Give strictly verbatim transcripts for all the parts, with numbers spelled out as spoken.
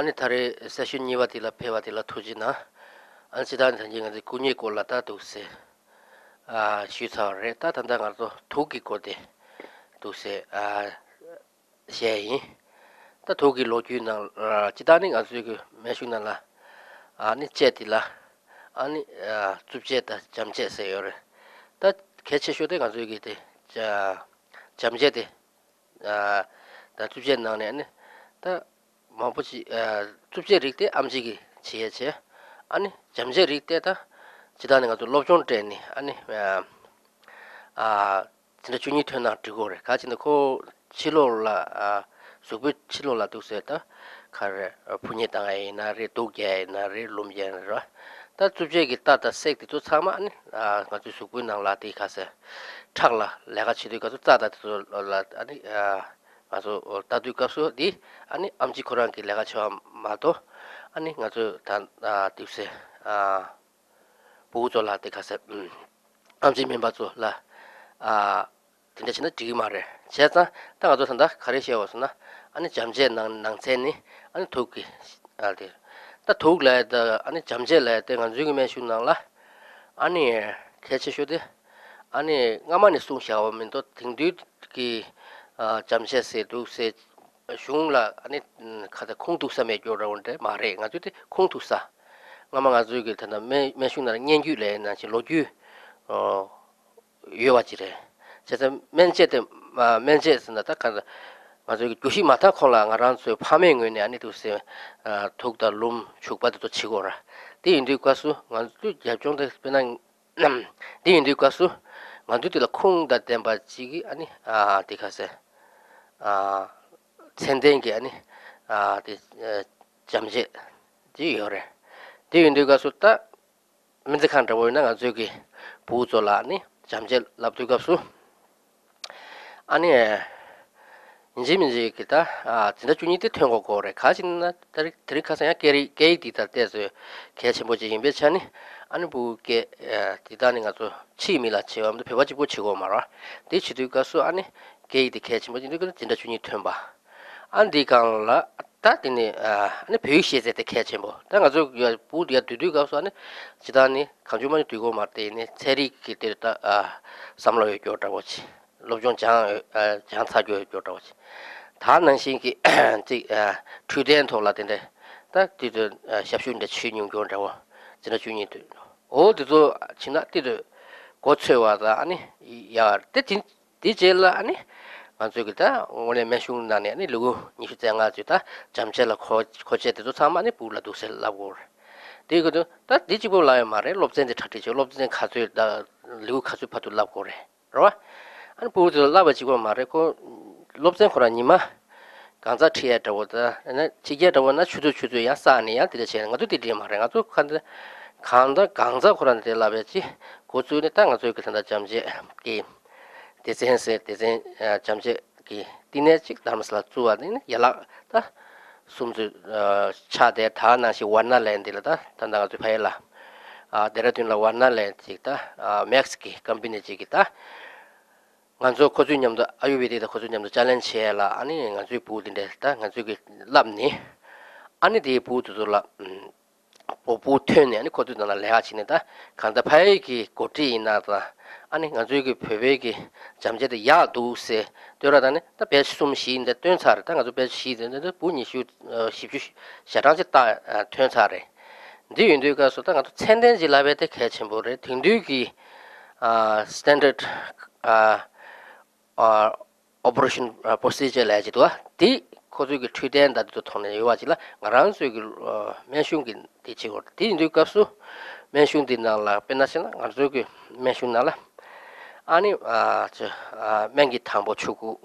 Ani thari session niwa tila pewa tila thujina an sidan thanjinga de kunyi kolla ta dukse a shitha re ta thanda ngar to thuki kote dukse a shei ta thuki loju na chidani ngar su meshuna la ani chetila ani chupche ta chamche se yor ta kheche shode ngar su gi te chamche te 아, 다 주제 나네. 다 마포지 주제 리때 암지기 지에체. 아니, 잠제 리때다 지단에 가서 롭존 트레니. 아니, 아, 진짜 중이 되나 뜨고래. 같이는 고 칠로라 아, 수비 칠로라 두세다. 카레 분이당에 나레 도게 나레 롬젠라. 다 주제기 따다 색도 또 참아. 아니, 아, 같이 수비 나라티 가서 탁라 내가 치도가 따다도 아니 아 가서 따두가서 니 아니 암지 코랑기 내가 처음 마도 아니 가서 단아 팁세 아 보조라테 가서 암지 멤버조라 아 근데 진짜 되게 말해 제가 따가도 산다 가르셔었나 아니 잠재 낭낭세니 아니 토기 알데 다 토글라다 아니 잠재라야 때가 중에 슈나라 아니 개체슈데 아니 가만히 숨쉬어면 또 등뒤기 잠시에 두세 슝라 아니 가다 콩두사메 겨라운데 말해 가지고 콩두사 가만 가지고 일단 매 매슈나 년규래 나시 로규 어 여와지래 제가 면제때 면제에서나 딱 가지고 교시 맡아 콜랑 알아서 파밍은이 아니 두세 독다 룸 축바도 치고라 뒤인도 가수 완주 잡종도 변한 뒤인도 가수 만두들 콩다 댐바지기 아니 아 디카세 아 샌댕기 아니 아 잠시 지요래 디윈드가 쏟다 민득한다 보이나 가지고 부조라니 잠시 랍두갑수 아니 인지민지 기타 아 진짜 주니티 튕고고래 가진나 드릭카상야 게리 게이티다 때서 개체보지 임베찬이 아니 부게 디다니 가서 치밀라 치엄도 배워지 고치고 말아 대치도 가서 아니 게이디 개체보지 이거 진짜 주니티 튕바 안디강라 따디니 아니 배우시에서 개체보 당가서 부디야 뒤뒤 가서 아니 지다니 간주만이 뒤고 말때니 체리 기때다 아 삼로에 겨다고치 로존장 장사교 교도지 다는 신기 지 투덴토라든데 딱 뒤도 샵슈인데 취용 교도고 진짜 중요도 어디도 지나티도 고쳐와다 아니 야때 디젤라 아니 안쪽이다 원래 매슈나니 아니 누구 니시장아 주다 잠젤라 고체도 사만이 불라도셀라고 되거든 딱 디지볼라에 말해 롭젠데 타티죠 롭젠 가서 누구 가서 받으려고 그래 그러나 안 보들 라버지고 말했고 롭센 코라니마 강자 티에터보다 지게더나 추도 추도야 싸니야 되는 것도 되게 말해가 또 간다 간다 강자 코란데 라베지 고추네 땅 가서 이렇게 된다 잠시 게 디센스 디센 잠시 게 디네직 담슬라 주아네 야라다 숨주 차데 다나시 원나랜디라다 단다가 주 파일라 아 데르틴라 원나랜디다 아 멕스키 컴비네지기다 간조 고주님도 아유베데다 고주님도 챌린지해라 아니 간조 부딘데다 간조기 랍니 아니 데 부드돌라 보보테니 아니 고주나 레하치네다 간다 파이기 고티나다 아니 간조기 페베기 잠제데 야두세 되라다네 다 베스숨시인데 튼사르다 간조 베스시인데 부니슈 십주 샤랑제다 튼사레 디윈도가서다 간조 텐덴지 라베데 개침보레 등두기 아 스탠더드 아 어 operation procedure la ji do ti khoju gi thuden da do thone yo ajila ngaran su gi mention gi ti chi or ti ndu ka su mention din la penasena ngarjo gi mention la ani mengi thambo chugu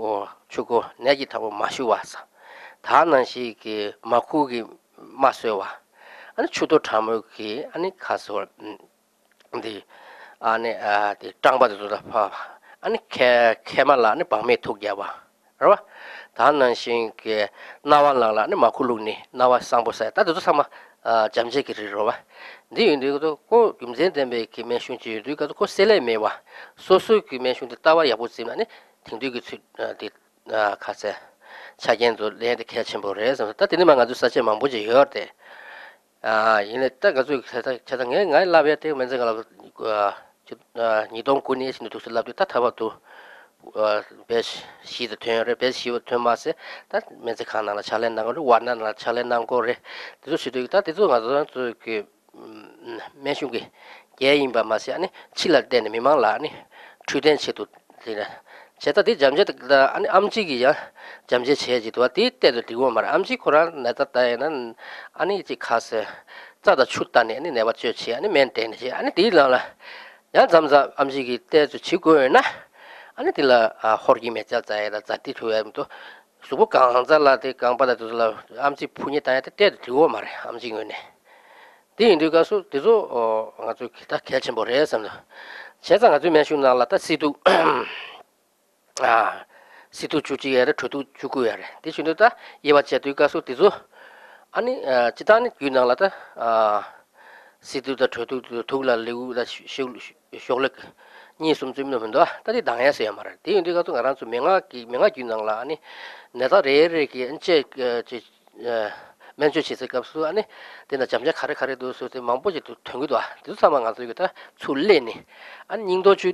chugu negi thambo mashuwa sa danan shi gi maku gi maswewa ani chudo thamo gi ani khasol ndi ani ti tangba do da pha 아니 개 개말라니 밤에 토기야와 알아? 다는 신께 나와라라니 마쿨루니 나와 상보사 따도 삼아 잠제기리로와 니인데도 고 김젠데메 김메슌지 리가도 고 셀레메와 소수 김메슌데 따와 야보지만니 팅디기 아 가세 사견도 내한테 캐치볼을 해서 따뜻히만 가지고 사지만 뭐지 이럴 때 아, 이네 딱 가지고 자장에 나이 라비아 때 먼저 가라고 니동군이 신도 독설 라비아 다 타봐도 베시 시드 튼레 베시오 튼마세 다 먼저 가나라 찰렌 나고를 와나라 찰렌 나고를 또 시도 있다 또 가서 그 매슈게 예인바 마세 아니 칠할 때는 미망라니 트덴 시도 제타디 잠제다 아니 암지기야 잠제 체지도와 띠때도 되고 말 암지 코란 나타다에는 아니 이제 가서 자다 출단에 아니 내가 쥐지 아니 멘테인지 아니 딜라 야 잠자 암지기 때도 지고나 아니 딜라 허기 메자자에다 자티투에도 수고 강한자라데 강바다도라 암지 푸니 다에다 때도 되고 말 암지군에 딘디가서 되죠 어 아주 기타 개체 버려서 제가 아주 메슈나라다 시도 아, 시도 주지에래, 주도 주구에래. 대신에다 예와제도 가서 대소 아니 지단이 유나라다 아 시도다 주도 도글라리우다 쇼글 니숨 좀 넘는다. 다리 당해서야 말아. 대인데가 또 가란 좀 명아 기 명아 유나라 아니 내가 레레기 인체 제 면주 지석값수 아니 내가 잠자 가르가르도 소때 망보지도 통기도 두 사망 가서 이거다 출레니 아니 닝도 주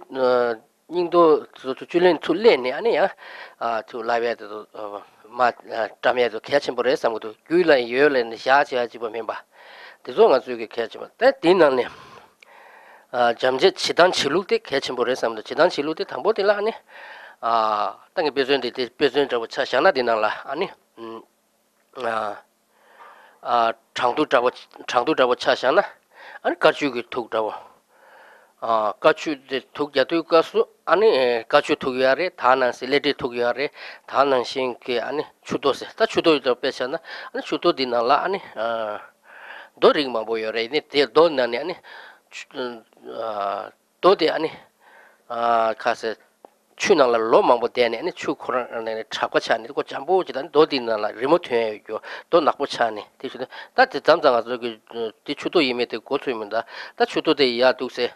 인도 주출린 출린이 아니야 아 라이브에도 마 담에도 캐치볼에 삼고도 유일한 유일한 샤지야 집어면 봐 대송아 주게 캐치볼 때 딘난네 아 잠제 지단 질룩대 캐치볼에 삼도 지단 질룩대 담보들라 아니 아 땅에 배전대 배전자고 차샤나 딘난라 아니 음아 장도 잡아 장도 잡아 차샤나 아니 가지고 톡다고 아 가추데 톡야도 가수 아니 가추 톡야레 다난시 레디 톡야레 다난싱케 아니 추도세 다 추도도 빼잖아 아니 추도디나라 아니 어 도링마 보여레 니 돈나니 아니 아 도데 아니 아 가세 추나라 로망보 데니 아니 추코라네 차과차니 고 잠보지단 도디나라 리모트에 요 도낙보차니 대신에 다 잠장아 저기 추도 이메데 고추입니다 다 추도데 야 독세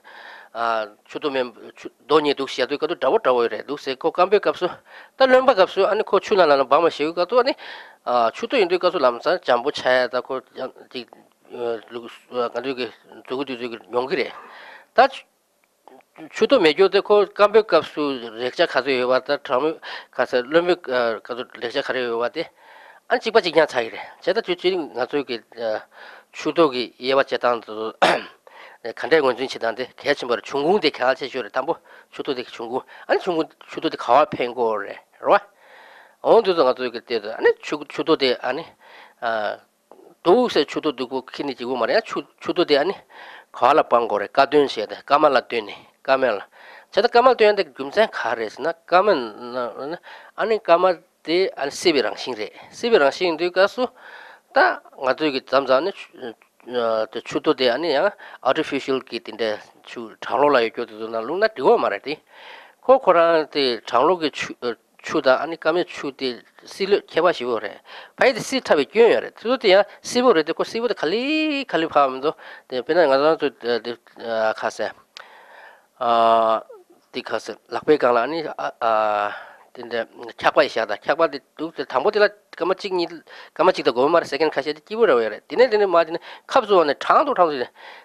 아 주도면 돈이 독시야도 그것도 잡아 잡아래 독세 그 감백값수 달른 박값수 아니 그 추나라는 밤에 쉬고도 아니 아 추도 인도 가서 남산 잠보 차야다 그 그게 저기 저기 용기래 다 주도 매교도 그 감백값수 렉자 가서 해봤다 처음 가서 럼백 가서 렉자 가려 해봤대 안 찍바지 그냥 차이래 제가 주치인 가서 이게 주도기 예와제단도 간대 건진 지단데 개침벌 중국대 개활체주를 담보 주도대 중국 아니 중국 주도대 가활 팽고래 로 어느도 가도 그때도 아니 주 주도대 아니 아 도우세 주도두고 키니지고 말이야 주 주도대 아니 가활 방고래 가든시에다 까말라 되네 까멜라 제가 까말 되는데 금생 가래스나 까면 아니 까말대 안 시비랑 싱래 시비랑 싱도 가수 다 가도 그 잠자네 추도대 아니야 artificial kit인데 추 장로라에 교도나 룬나 되고 말아디 코코란테 장로게 추다 아니 까메 추디 실을 개바시오래 바이드 시탑이 교여래 추도야 시보래 되고 시보도 칼리 칼리파면도 배나 가서 가세 아 디카세 락베강라 아니 아 근데 착바이샤다 착바디 두들 담보들라 까마치니 까마치도 고마르 세컨 카시디 기부라고 해래 디네 디네 마디네 캅조네 장도 탕도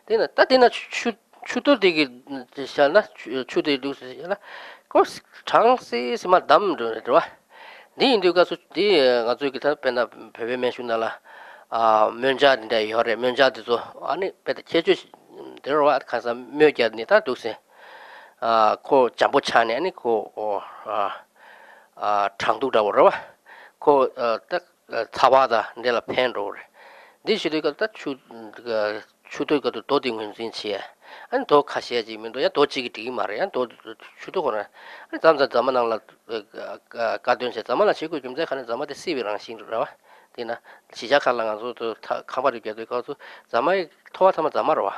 디네 따 디나 추 추도되기 샬나 추도이 두스나 코스 장세 스마 담도 드와 니 인도가스 디 가조 기타 페나 베베 메슈나라 아 면자인데 요레 면자도 아니 베데 제주 데로와 가서 묘게니다 두세 아코 잠보차네 아니 코아 아 창두다워라 고딱 타바다 내가 팬로 니시도가 딱 추가 추도가 도딩은 진치야 안 더 가셔야지면도야 도치기 말이야 도 추도거나 아니 잠자 잠만랑 가든세 잠만랑 지고 좀 자하는 잠한테 시비랑 신으라 되나 시작하려고 또 가버리게 되고 잠에 토하면 잠마로와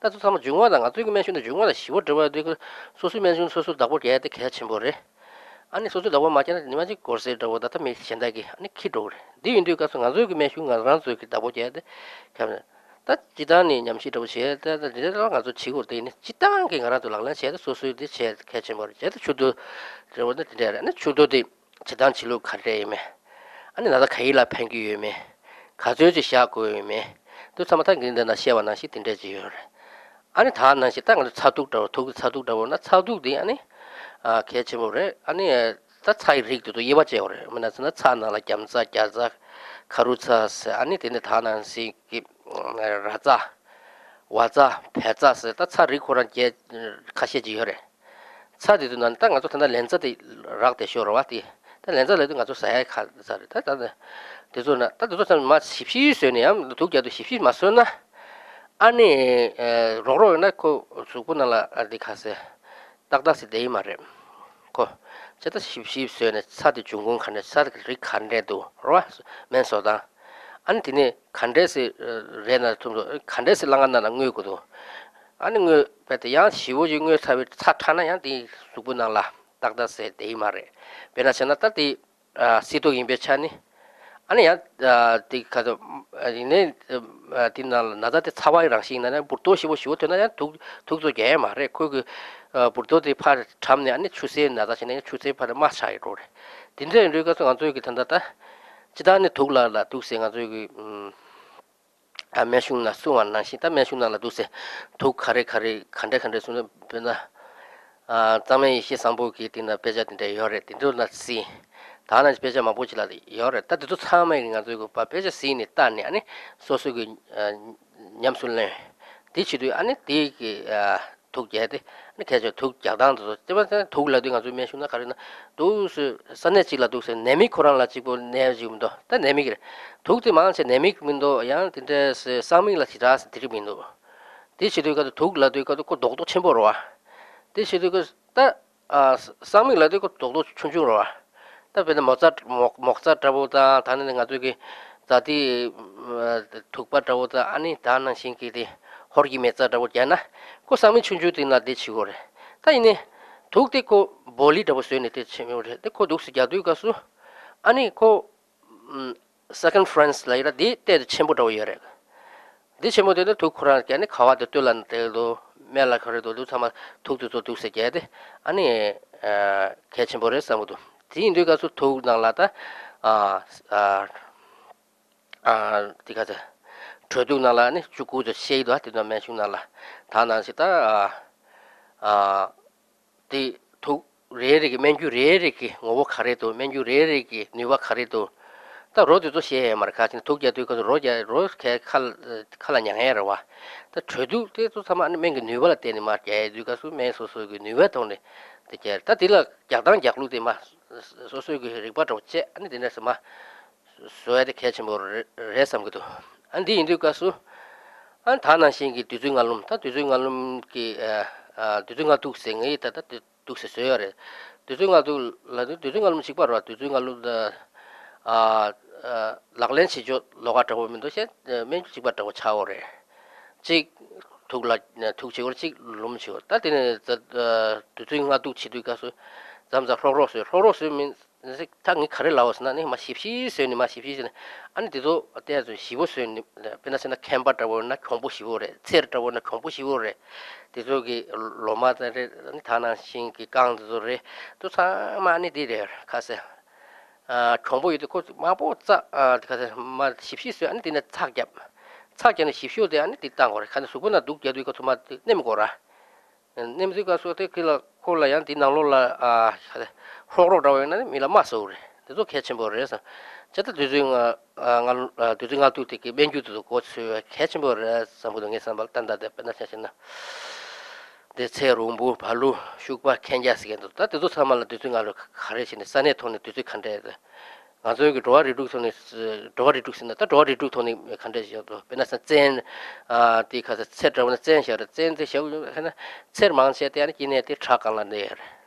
나도 잠 중화당아 저기 맨신도 중화다 시워 들어야 되고 소수 맨신 소수 답을 해야 돼 개침 버리 아니 소소 너무 맞잖아. 니마지 코스에 들어다다 메신다기. 아니 키도래. 네 인도가 상아주기 메신가 란스 있다 보게 돼. 그럼 다 지단이 냠시도 시에다 데로 가서 치고 되네. 지단게 가라도 라라 시에다 소소디 체 캐치 머리. 제도 주도 저번에 되네. 주도디 지단 치료 가래에. ane nada kai la pang yu me ka zu ji xia gu yu me tu sama ta ngin da na xia wa na xi tin de ji yu re ane ta na xi ta ng cha du da tu cha du da na cha du di ane a ke che mo re ane ta chai ri du ye ba che re ma na cha na la kyam cha kya za karu cha se ane tin de ta na xi ki ra za wa za pe za se ta cha ri ko ran ke ka xie ji yu re cha de du na ta ng zo ta na len za de ra de shu ro wa ti 다 렌즈라도 가서 사야 가서 다다 대존나 다도선 맛 십시스네요. 독자도 십시 맛선나 아니 로로나 코 수군나라 아디카세 딱딱시 데이마레 코 제가 십시스네 사디 중공 칸에 사디 칸데도 로 멘소다 안티네 칸데스 레나 좀 칸데스 랑안나 뉘고도 아니 그 배트야 십오 중에 사비 사타나야 디 수군나라 딱다세 데이마레 베나시나 따디 시도인 베차니 아니야 디카도 아니네 디날 나다테 차와이랑 시나네 부토시보 시오테나 독 독도게 말에 그 부토디 파 참네 아니 추세 나다시네 추세 파르 마차이로레 딘데 리가서 안쪽이 탄다다 지단에 독라라 독생아 저기 음 아메슝나 수완나 시타 메슝나라 독세 독 카레 카레 칸데 칸데 수는 베나 아, 담에 시상복이 되나 배자된데 열에 된도나 씨. 다른 배자만 보지라도 열에 따뜻도 참에 가지고 봐 배자 씨니 딴이 아니 소수기 냠술래. 뒤치도 아니 뒤기 독해야 돼. 아니 계속 독 야단도 때문에 독라도 가지고 매수나 가르나 도스 산내지라 도스 내미 코란라 지고 내지금도 다 내미게. 독도 많은데 내미 민도 양 된데 삼일라 지라스 드리민도. 뒤치도 가도 독라도 가도 그 독도 쳔보로 와. 대시도 그다 상미라도 그 독도 춘중으로 와. 다베는 모자 목자 잡보다 다는 가지고 자디 독바 잡보다 아니 다는 신기디 허기 메자 잡잖아. 그 상미 춘주디나 대치고래. 다이네 독대고 볼이 잡으스네 대치면래. 그 독스 자두 가수 아니 그 세컨드 프렌즈 라이라 디테 쳔보다오 여래. 디 쳔보데도 독코라 아니 가와도 뚫란데도 메라 거래도 두타마 독도도 독세게 돼 아니 개침 버렸어 모두 디인도 가서 독 날라다 아아 디가자 저도 날라니 죽고저 쉐이도 하트도 매주 날라 다나시다 아아디독 레레기 맨주 레레기 오버 카레도 맨주 레레기 니와 카레도 다 로드도 시에 마르카진 독자도 있고 로제 로스케 칼 칼라냐 해라와 다 저도 때도 사만 맹게 뉴벌 때니 마게 주가수 메소소기 뉴베톤데 되게 다 딜라 야단 야글루데 마 소소기 리바도체 아니 되나서 마 소에데 캐치모 레삼고도 안디 인도가수 안 다나신기 뒤중알룸 다 뒤중알룸기 아 뒤중알 독생이 다 독세서요레 뒤중알도 라도 뒤중알룸 식바로 뒤중알루다 아 락렌 시조 로가트고 민도 셰 멘치 바트고 차오레 직 독라 독지고 직 롬치고 따데네 두팅아 독치도 가서 잠자 프로로스 프로로스 민 당이 카레 라오스나니 마십시 세니 마십시 아니 데도 어때서 십오 세니 베나스나 캠바트고나 콤보시고레 체르트고나 콤보시고레 데도기 로마다레 타나신기 강도레 또 사마니 디레 가세 아, 정보에도 그 마보자 아, 가서 말 십시스 안 되는 차격. 차격은 십시오대 안에 있다는 거래. 간에 수분나 독자도 있고 좀 내미고라. 내미도 가서 그걸 콜라야 디나로라 아, 호로라고는 밀라 마소래. 저도 개침 버려서 저도 두중아 아, 두중아 두티기 벤주도 고스 개침 버려 사무동에 산발 단다데 빼나셨나. 대체로부 발로 슈바 캔자스겐도 따뜻도 사말라 뒤중알로 가르치는 산에 돈이 뒤중 칸데 아저기 도와 리둑션이 도와 리둑션이 따 도와 리둑톤이 칸데지도 베나스 젠아 디카스 쳇라운 젠셔르 젠데 셔우 하나 쳇망세테 아니 기네테 차칼란데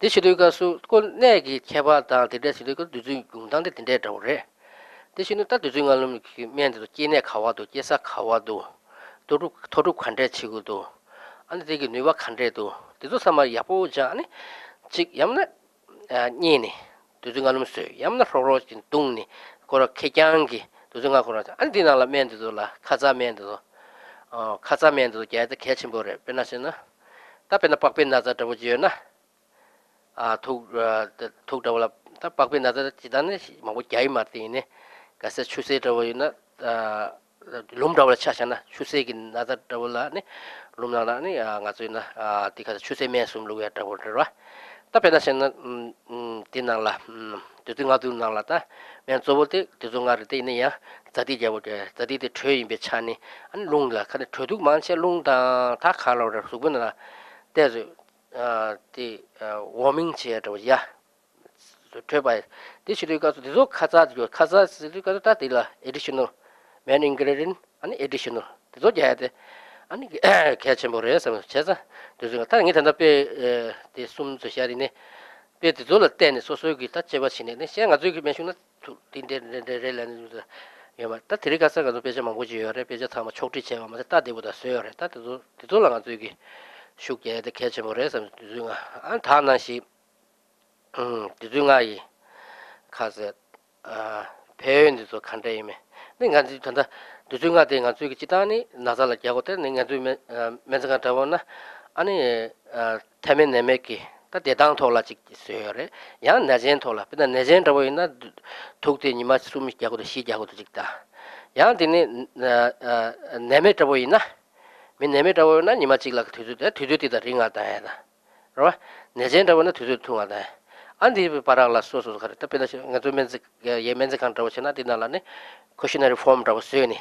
de shi du ka su ko ne gi ke ba ta de de shi du ko du ju gung dang de de de re 대신에 따뜻 중간놈 면도 끼네 가와도 예사 가와도 도루 도루 관대 치고도 안에 되게 누가 관대도 대도 삼아 야보자 아니 즉 얌나 니니 도중간놈 수 얌나 프로로진 동니 고라 개장기 도중간 고라자 안 되나라 면도라 가자면도 어 가자면도 개도 개침 버려 변하시나 답변나 박변나자 더지요나 아 독라 독다올라 답 박변나자 지단에 뭐 개이 마티네 가서 추세더워이나 아 롬다블 차잖아 추세긴 나다더블라네 롬나나네 아가서이나 아 티카서 추세면숨 루야더버더라 답변하시는 음 디나라 음 두둥아두나라다 면서볼때 두둥아르테이네야 자디자보데 자디데 트웨이베 차니 안 롱라 칸에 트두그 만세 롱다 다 칼로르 수분나 데즈 아티 워밍 체더야 트바이 디시리 가서 디조 카자지고 카자시리 가서 다 디라 에디셔널 맨 인그레디언트 아니 에디셔널 디조 야데 아니 개체 모르에서 제자 디조 다른 게 단답에 디 숨스 샤리네 베디조를 때네 소소기 다 제바시네 시행아 저기 메시나 딘데레레레는 야마 다 데리가서 가서 베자 망고지 요레 베자 타마 촉티 제가 맞아 다 데보다 쇠요레 다 디조 디조랑 저기 슈게 데 개체 모르에서 디조가 안 다나시 음, 디중아이 가서 아 배운데도 간다이메. 내가 이제 단다 디중아 대가 저기 지단이 나자라 야고테 내가 주면 맨자가 타원나 아니 태면 내메기 다 대당 돌아지 있어요래. 야 나젠 돌아. 근데 나젠 돌아이나 독대니 맞 숨이 야고도 시 야고도 직다. 야 되네 내메 돌아이나 맨 내메 돌아나 니마 찍락 뒤뒤다 뒤뒤다 링하다야다. 로 나젠 돌아나 뒤뒤 통하다. 안디 바라라 소소 가르타 페다시 가도면스 예멘스 칸트로시나 디나라네 쿠시나리 폼라고 쓰니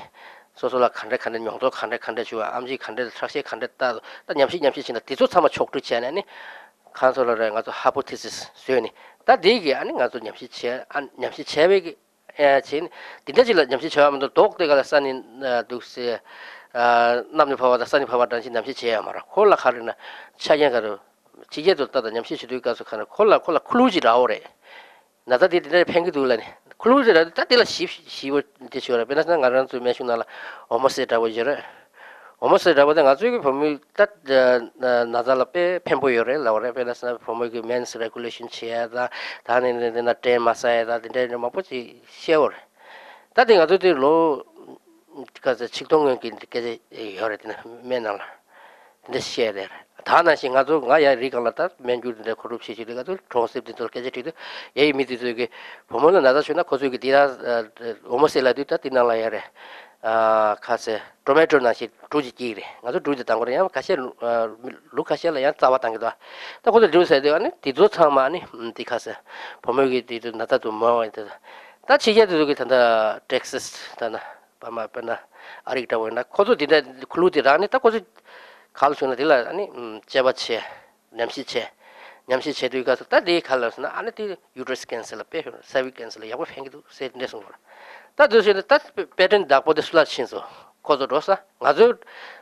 소소라 칸레 칸레 명도 칸레 칸레 주와 암지 칸레 트락시 칸레 따 냠시 냠시시나 디조 참아 촉르치 않니 칸솔라 가서 하포테시스 쓰니 다 되게 아니 가서 냠시 체 냠시 체베기 에진 디나질 냠시 저함도 독대가 산인 독세 아 남녀 파와다 산이 파와다 냠시 체 마라 콜라 카르나 차게가로 지게도 따다 냠시시도 가서 가는 콜라 콜라 클루지라오레 나다디디네 팽기둘라네 클루지라도 따딜라 시시월 대시월에 변하는 가는 좀 메시나라 오모세다보지라 오모세다보다 가지고 범위 따 나달라페 펜보요레 라오레 변하는 범위의 맨스 레귤레이션 체다 다네네나 테마사에다 데네 마포치 시월 따딩가 도디로 가서 직동연기 이렇게 열어드는 맨날 근데 시에레 다나 싱가도 가야 리갈라타 맨주르데 코룹시시리 가도 트로셉디톨 게제티도 예이 미디도게 보면은 나다슈나 고수게 디라 오모셀라디타 디나라야레 아 카세 토마토나시 투지기레 나도 투지 당거냐 카세 루카셀라야 자와당기도 다 고들 루세데 아니 디조 참아니 디카세 보면게 디도 나타도 마와이다 다 지게도 저기 탄다 텍사스 탄다 바마 페나 아리타오나 고도 디데 클루디라니 다 고지 칼수는 딜라 아니 제바체 냄시체 냄시체도 가서 따디 칼라스나 아니티 유터스 캔슬 페 사비 캔슬 야고 팽기도 세드네스 오라 따도시는 따 패턴 다포데 슬라친소 코조로사 가조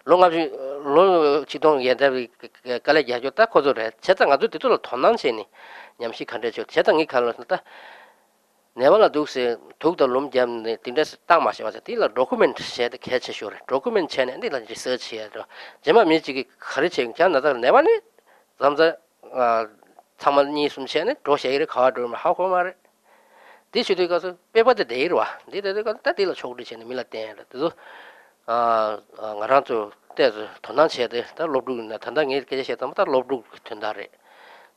롱아비 로 지동 예다비 칼레 야조타 코조레 제당 아주 디톨 돈난세니 냄시 칸데죠 제당이 칼라스나 네발라 독세 독도 롬잠네 딘데스 땅 마셔서 딜라 도큐멘트 셋 개체쇼레 도큐멘트 셋 딜라 리서치 해도 제마 미지기 가르치는 게 나다 네발이 잠자 아 참만이 숨체네 도시에를 가도면 하고 말 디시도 가서 빼버데 데이로와 디데데 간다 딜라 쇼르치네 밀라테 도 아, 나란도 데즈 돈난체데 다 로브루나 단당에 이렇게 제시했다 못 로브루 된다레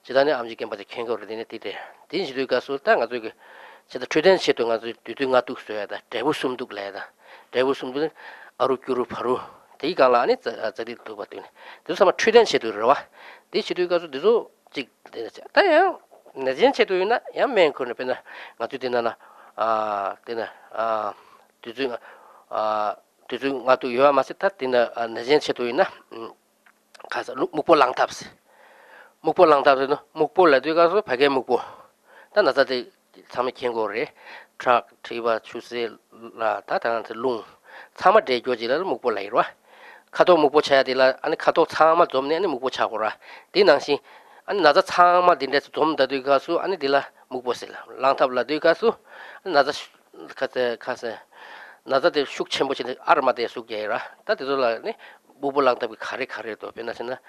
지단에 암지게 바데 캥거르 되네 디데 디시도 가서 땅아 저기 제가 트렌시도 가서 뒤둥아 뚝서야다. 대부숨 뚝래다. 대부숨은 아루큐루 바로 대가라 아니 자리도 봤더니. 그래서 아마 트렌시도로와 대시도 가서 뒤로 찍 되자. 다야. 내진체도이나 야멘 그러나 배나 나두데나 아 되나 아 뒤둥아 아 뒤둥아 뚝 요아 마세타 되나 내진체도이나 가서 목보 랑탑스. 목보 랑탑스는 목보를 뒤가서 바게 목보. 단 나자데 참에 캥거리 트럭 트바 추세라 다다한테 룽 참아 대교지를 못 볼라이라 가도 못 보쳐야 되라 아니 가도 참아 좀네 아니 못 보차고라 디낭시 아니 나자 참아 딘데 좀다 되가수 아니 딜라 못 보실라 랑탑라 되가수 나자 그때 가서 나다들 숙취 못이네 아르마대 숙제라 따뜻돌라니 무불랑 답이 가리 가리도 변하시나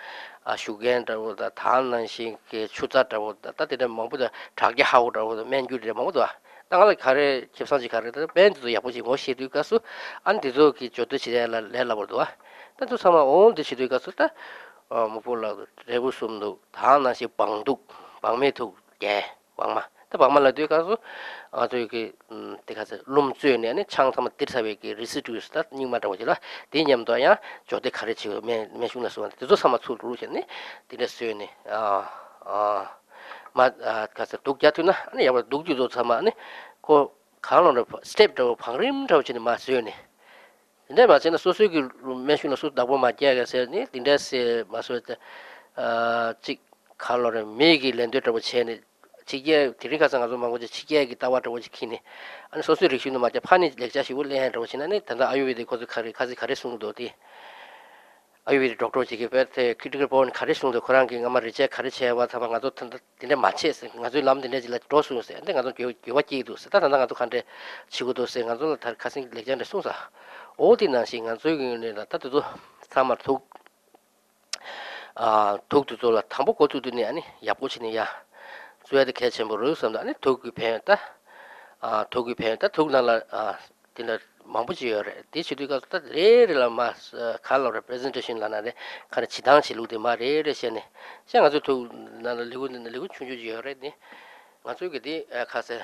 아 숙연다보다 단난식 그 추자다보다 따뜻한 뭐보다 자기 하우라보다 맨규리 뭐보다 땅을 가리 집산지 가리도 맨도 야보지 못이도 가서 안디도 그 저도 지내라 내라보도와 또 사마 온 대시도 가서다 어 무불랑 레부숨도 단난식 방둑 방매도 예 왕마 방말라도 가서 아 저기 음 대가서 룸주연에 창탐 띠사베기 리스트스다 님마다 오지라 대념도야 저대 가르치고 매 매중나서한테 저도 삼아 출루셨네 디레스연에 아아 맞아 가서 독자투나 아니 야버 독주도 삼아네 고 가로로 스텝도 방림도 지는 마스연에 근데 마찬가지로 소수기 매중나서 나보 맞게가서니 디레스 마서다 아직 칼로레 메기 렌드도 체네 지게 드링가서 가서 망고지 지게하기 따와도 지키니 아니 소수 리시는 맞아 판이 렉자시고 레한다고 지나니 단다 아유베데 고즈 카리 카지 카레송도디 아유베 닥터 지게 베테 크리티컬 본 카레송도 그랑게 아마 리제 카레체와 타방가도 탄다 근데 마치스 가서 람데네 질라 도수스 근데 가서 교와지도 스타단다 가서 칸데 지구도 생가서 다 카싱 렉자네 송사 오디나 싱간 소유기네라 따도 사마토 아 독도도라 탐복고도니 아니 야보치니야 저에도 개체물을 썼는데 아니 독이 배웠다 아 독이 배웠다 독날라 아 딜라 망부지어래 디시도가 다 레레라 마스 칼로 레프레젠테이션 라나데 칸 지당실로데 마레레시네 생아주 독날라 리고는 리고 춘주지어래니 맞으게디 가세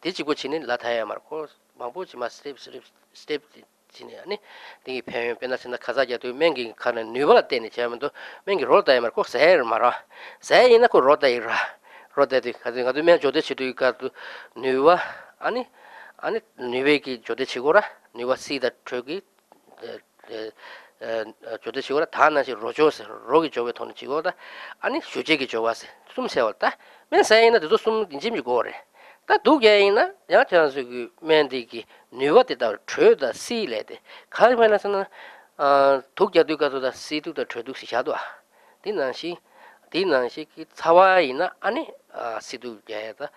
디지고 지는 라타야 말고 망부지 마 스텝 스텝 스텝 지네니 되게 배면 빼나신다 가자기도 맹기 칸은 뉴발 때니 제면도 맹기 롤다야 말고 세일 말아 세이나 고 롤다이라 로데디 가든가도 맨 조대치도 가도 뉴와 아니 아니 뉴베기 조대치고라 뉴와 시다 트기 에 조대치고라 다나시 로조스 로기 조베 돈 치고다 아니 휴제기 조와세 숨 세웠다 맨 사이나도 숨 인심이 고래 다 두개이나 야 찬스기 맨디기 뉴와데다 트다 시레데 가르면서는 어 독자도 가도다 시도다 트둑 시샤도 디난시 디난시기 사와이나 아니 시두게다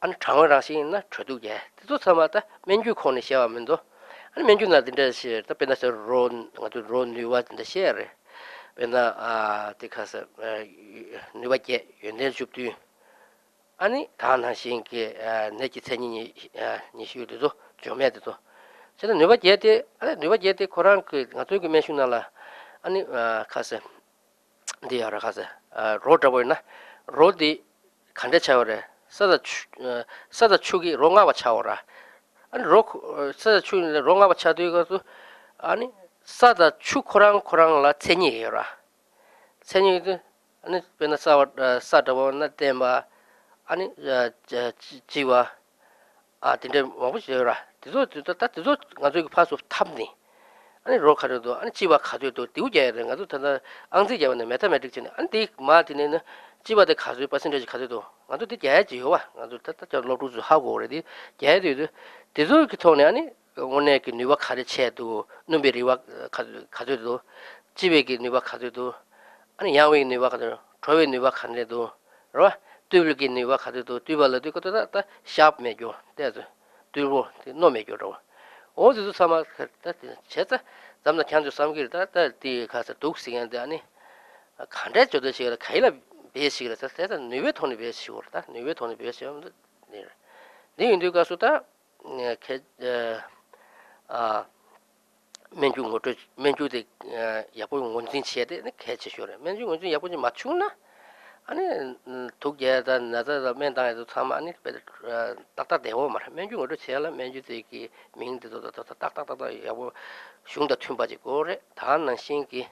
안 장어라시나 저두게 또 참았다 면주 코니시아면도 아니 면주나든데시 답변에서 론 아주 론 뉴와든데 셰레 왜나 아 디카서 뉴와게 연대줍디 아니 단한신게 내기세니 니슈도도 좀에도 저는 뉴와게데 아니 뉴와게데 코랑 그 가지고 메슈나라 아니 카세 디아라 카세 로드보이나 로디 간데 차오래 사다 사다 추기 롱아와 차오라 아니 로 사다 추는 롱아와 차도 이것도 아니 사다 추코랑 코랑라 체니여라 체니도 아니 베나사 사다보나 데마 아니 지와 아 근데 뭐지여라 디도 디도 다 디도 가지고 파스 탑니 아니 로카르도 아니 지와 가도도 디우제야 된가도 단다 앙지제는 매테매틱스네 안디 마티네는 집안에 가수 퍼센테이지 가져도 나도 되야지요와 나도 다 로루즈 하고 오래디 개도 되도 기토네 아니 오늘 그 니와 가르쳐도 눈베리와 가져도 집에 그 니와 가져도 아니 야외 니와 가져도 저외 니와 간데도 로 뚜블기 니와 가져도 뚜발도 있고다 다 샵메죠 돼서 뚜로 노메죠로 어디도 사마 갔다 제가 잠나 견주 삼길다 디 가서 독싱한데 아니 간데 저도 제가 가이라 베이식을 해서 세상 뉴에 돈이 베이식으로다 뉴에 돈이 베이식으로 네 인도 가서다 네아 면중 것도 면주대 야보용 원진 치에데 개체쇼래 면중 원진 야보지 맞추나 아니 독야다 나다 면당에도 참 아니 딱딱 대워 말 면중 것도 제라 면주대기 명대도 딱딱딱딱 야보 슝다 튐바지 고래 다는 신기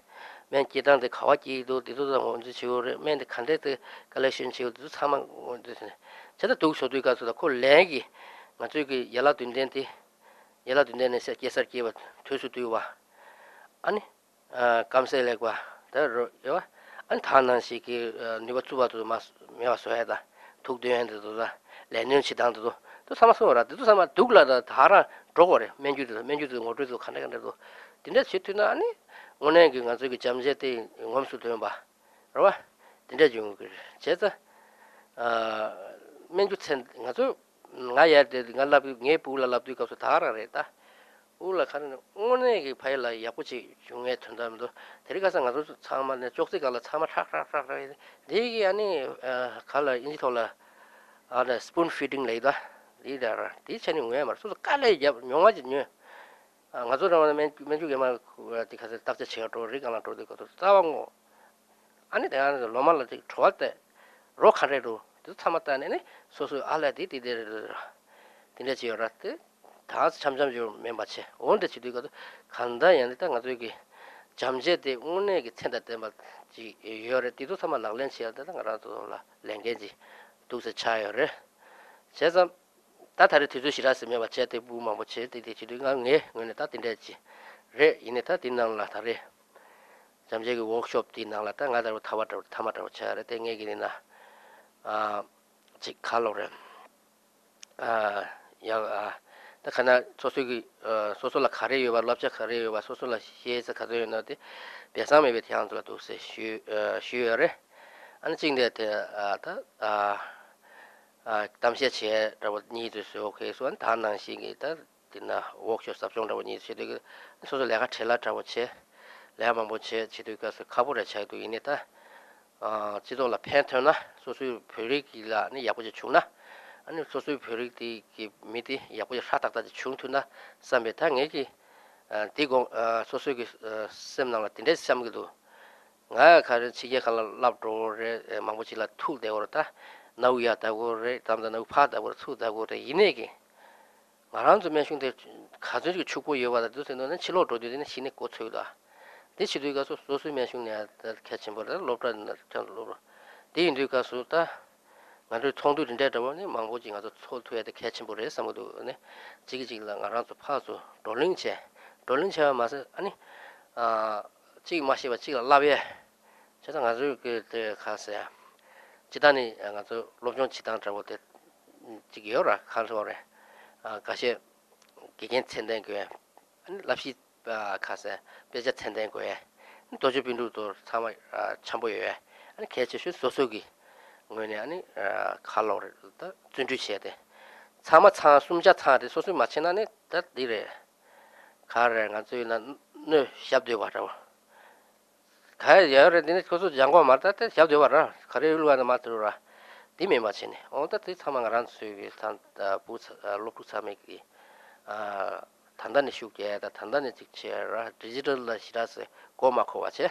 맨 기단데 가와기도 디도도 원주 지오레 맨데 칸데트 컬렉션 지오도 사망 원주네 제가 독서도 가서다 콜레기 나쪽이 열라든데티 열라든데네서 계산기와 투수도와 아니 아 감세레과 더요 안 탄난시기 니버츠바도 마스 메와서야다 독도엔도다 레년시당도 또 사마서라도 또 사마 독라다 다라 도거레 맨주도 맨주도 모두도 칸데간데도 근데 시트나 아니 오늘 그 가족이 잠재때 웜수도 봐. 그러봐. 진짜 중국. 제가 아 맨주첸 가족 ngaya de ngalap nge pula lap tu kaso thara reta ula khanen one ge phaila yakuchi 중에 튼담도 데리가서 가서 참만에 쪽지 갈라 참아 탁탁탁 되게 아니 갈라 인지톨라 아다 스푼 피딩 레이다 리더라 디체니 왜 말소 깔래 야 명아지 니 가서 나면 맨주게 말 가서 딱지 쳐도 리가나 또 되고 싸왕고 아니 내가 로말라 좋을 때 로카레도 참았다네 소소 알라디 디데 디네 지어라트 다 잠잠 좀 멤버체 오늘 대치도 이거 간다 얘네들 가서 여기 잠재대 운에게 텐다 때막지 요래티도 참아 랑렌시야다 가라도라 랭게지 두세 차요래 제가 다 다리 뒤주시라스며 제대 부마 뭐체 대대치도가 네 너네 다 된대지 레 이네 다 된다라 다리 잠재기 워크숍 된다라 다 가다로 타바로 타마로 차래 땡얘기나 아 직칼로래 아야 다카나 소소기 소소라 카레요 발랍자 카레요 바 소소라 시에서 가져요 나데 배상에 배태한들라 도세 쉬 쉬어레 안징데테 아다 아 담시에 제라고 니드스요 그래서는 단난시기다 디나 워크숍 잡종라고 니드스데 소소 내가 첼라타고 체 내가 뭐체 지도가서 카보레 차이도 이네다 아 지도라 펜터나 소소 별이기라 니 야고지 주나 아니 소수 별이기 미디 야구에 사닥다지 충투나 삼배탕 얘기 디고 소수기 셈나라 딘데 삼기도 나 가르 지게 갈라 랍도레 망부질라 툴 되어다 나우야다고레 담다나 파다고 투다고레 이내기 말한 좀 명신데 가지고 축구 여와다도 너는 실로도 되는 신의 꽃이다 대치도 가서 소수 명신이야 캐친보다 롭다는 전로로 대인도 가서다 나도 통도를 내다보니 망고지 가서 소투에다 캐치볼에 삼고도네 지기지랑 알아서 파서 돌링체 돌링체가 맞아 아니 아 지금 마시바 지금 라베 저랑 아주 그때 가서야 지단이 가서 롭존 지단 잡고때 지기여라 가서래 아 가시 기겐 텐데 그에 랍시 가서 배제 텐데 그에 도주빈도도 참아 참보여야 아니 개체수 소속이 뭐니 아니 칼로를 다 준주셔야 돼. 참아 참 숨자 타데 소소 마치나네 다 이래. 가래가 저는 너 샵도 와라. 가야 여러분이 소소 장고 말다 때 샵도 와라. 가래를 와라 마트라. 디메 마치네. 어다 때 참아가란 수익이 산다 부스 로쿠사메기. 아 단단히 쉬게다 단단히 직체라 디지털라 시라스 고마코 와체.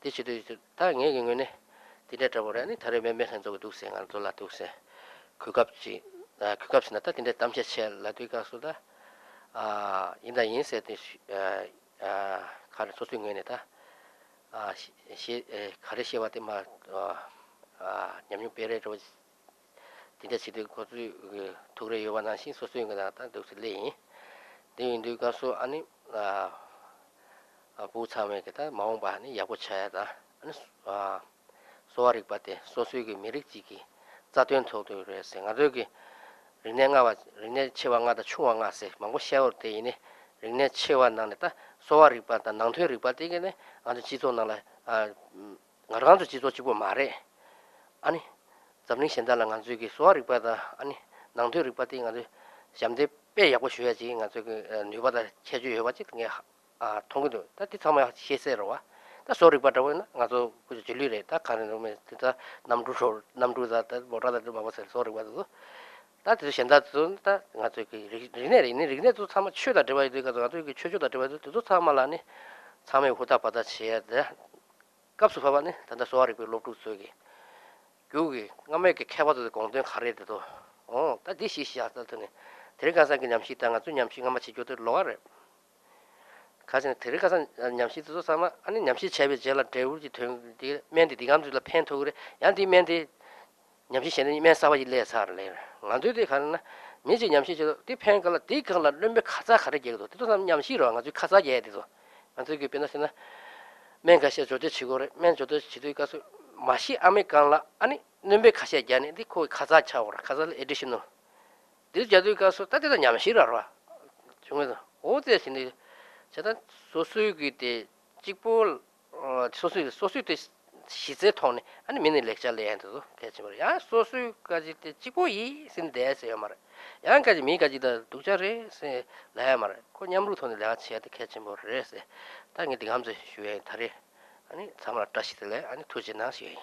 디지털 땅에 경우네. 디네트라보라니 다른 몇몇 한쪽에 독생한 돌라 독세 그값이 나 그값이 났다 근데 담시 첼라 뒤가서다 아 인다 인세트 아 가르 소수인에다 아시 가르시와테 마아 냠냠 베레로 디네 시드 고지 도그레 요바나신 소수인에다 독슬리 디인두가서 아니 아 부참에게다 마옹바니 야고차야다 아니 아 소아릭 바테 소수기 미릭지기 자된토도 그래서 나도기 린네가와 린네 체왕가다 추왕가세 망고 샤오르테이네 린네 체완나네다 소아릭 바다 낭퇴릭 바테게네 아주 지도나라 아 나랑도 지도치고 말해 아니 잡닝 샌달랑 안주기 소아릭 바다 아니 낭퇴릭 바테가데 잠데 빼야고 쉬어야지 나저그 뉴바다 체주 해봤지 그게 아 통도 따뜻 참아 시세로와 소리 받아보나 가서 그 진리를 딱 가는 놈에 진짜 남두서 남두자다 뭐라다도 막아서 소리 받아서 다들 현다도 다 가서 그 리네리 리네도 참아 취다 되어야 돼 가서 그 취주다 되어야 돼도 참아라니 참에 호다 받아 쳐야 돼 값수 봐봐네 단다 소리 그 로프 속에 여기 남에게 캐바도 공동 가래도 어 다디시시야 같더니 들어가서 그냥 식당아 주냠 식당 같이 줘도 로아래 가서 들어가서 냠시도 삼아 아니 냠시 제비 제라 데우지 되는데 멘디 디감줄라 팬토 그래 양디 멘디 냠시 셴이 멘사와지 레사르래 안도디 가나 미지 냠시 제도 디 팬깔라 디 컬러 렘베 카자 가르게도 또 삼 냠시로 안 가지고 카자 예대도 안도기 변나시나 멘가시 저도 지고래 멘 저도 지도 가서 마시 아메칸라 아니 렘베 카시 야니 디 코이 카자 차오라 카자 에디셔널 디 저도 가서 따뜻 냠시라로 중에서 어디에 신이 제가 소수기 때 직불 소수 소수 때 시제 통에 아니 미니 렉처를 해도 되지 말이야. 소수까지 때 찍고 이 신대에서 말아. 양까지 미까지다 독자리 세 나야 말아. 그 냠루 통에 내가 쳐야 되겠지 뭐래서. 당이 감자 휴에 다리 아니 잠을 다시 들래 아니 도지나 시에.